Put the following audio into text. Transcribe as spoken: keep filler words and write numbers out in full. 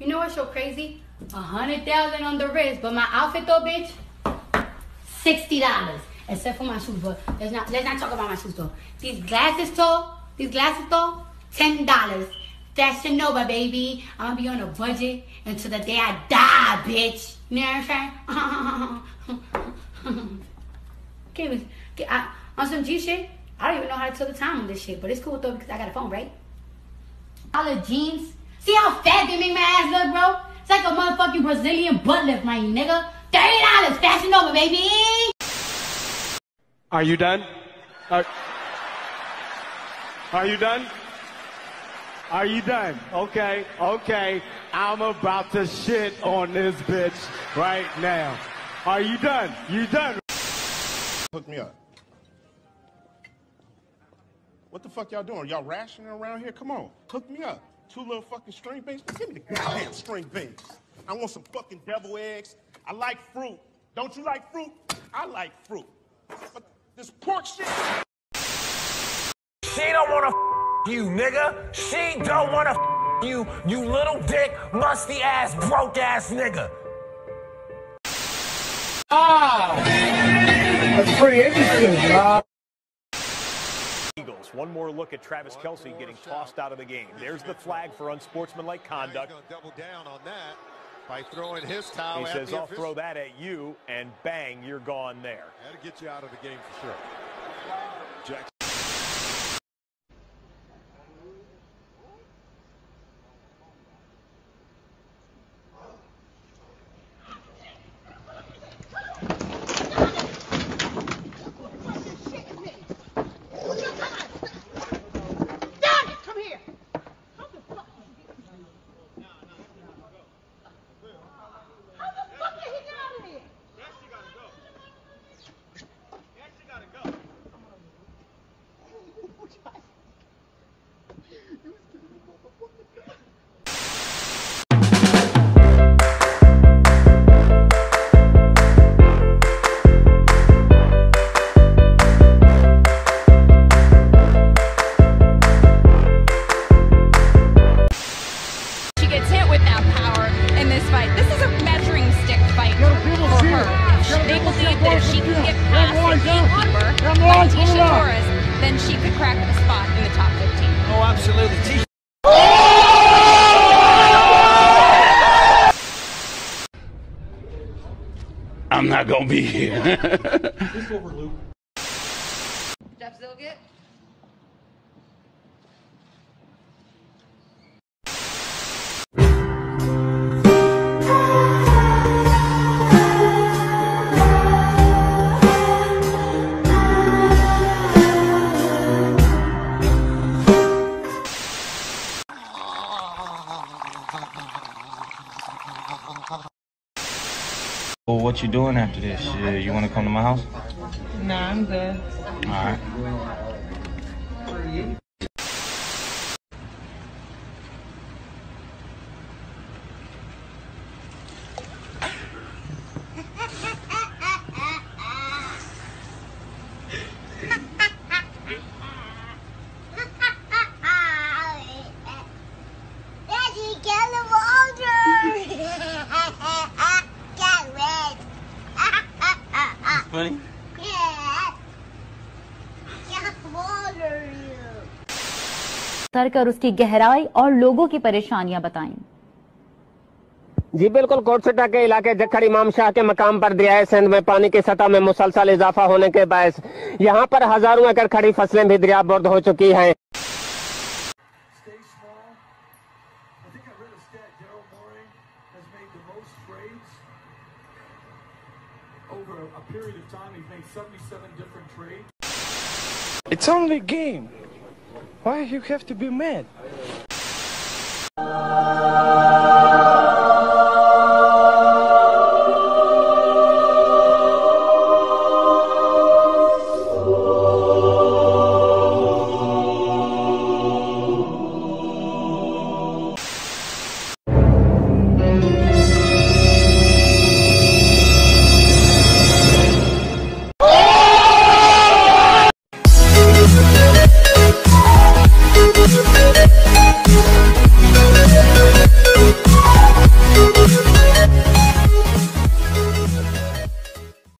You know what's so crazy? A hundred thousand on the wrist, but my outfit though, bitch, sixty dollars. Except for my shoes, but let's not let's not talk about my shoes though. These glasses though, these glasses though, ten dollars. Fashion Nova, baby. I'm gonna be on a budget until the day I die, bitch. You know what I'm saying? On some G shit, I don't even know how to tell the time on this shit, but it's cool though because I got a phone, right? Collar jeans. See how fat they make my ass look, bro? It's like a motherfucking Brazilian butt lift, my nigga. thirty dollars, Fashion Nova, baby. Are you done? Are, are you done? Are you done? Okay, okay. I'm about to shit on this bitch right now. Are you done? You done? Hook me up. What the fuck y'all doing? Y'all rationing around here? Come on, hook me up. Two little fucking string beans? Give me the goddamn string beans. I want some fucking devil eggs. I like fruit. Don't you like fruit? I like fruit. But this pork shit. She don't wanna f you, nigga. She don't wanna f you, you little dick, musty ass, broke ass nigga. Ah, oh, that's pretty interesting. Uh Eagles. One more look at Travis Kelsey getting tossed out of the game. There's the flag for unsportsmanlike conduct. He's gonna double down on that by throwing his towel. He says, "I'll throw that at you," and bang, you're gone there. That'll get you out of the game for sure. Jackson. I'm not gonna be here. Just over, Luke. Jeff Zilgit. What you doing after this? Uh, you want to come to my house? Nah, I'm good. All right. Funny? Yeah. तर कर उसकी गहराई और लोगों की परेशानियां बताएं। जी बिल्कुल, कोटसटा के इलाके जखर इमाम शाह के मकाम पर दरियाए सिंध में पानी की सतह में मुसलसल इजाफा होने के बायस यहां पर हजारों एकड़ खड़ी फसलें भी दरियाबर्द हो चुकी हैं। Over a period of time, he's made seventy-seven different trades. It's only a game. Why you have to be mad?